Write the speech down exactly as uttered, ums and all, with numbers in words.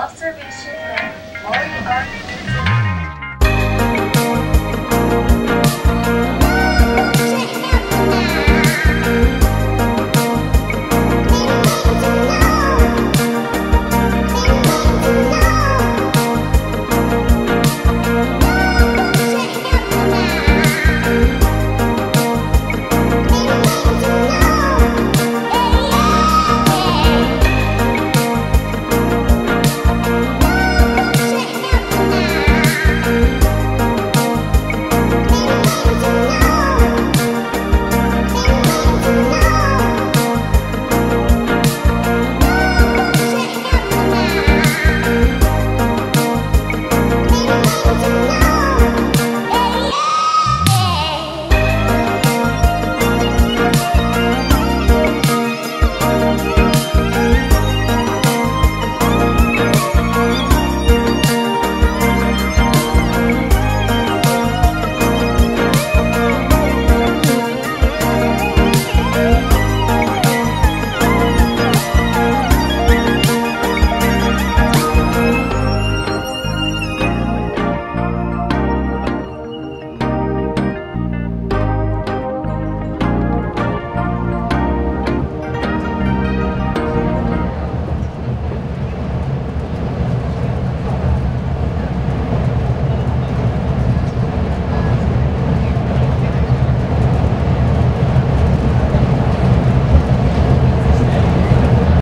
observation room, Mori Art Museum.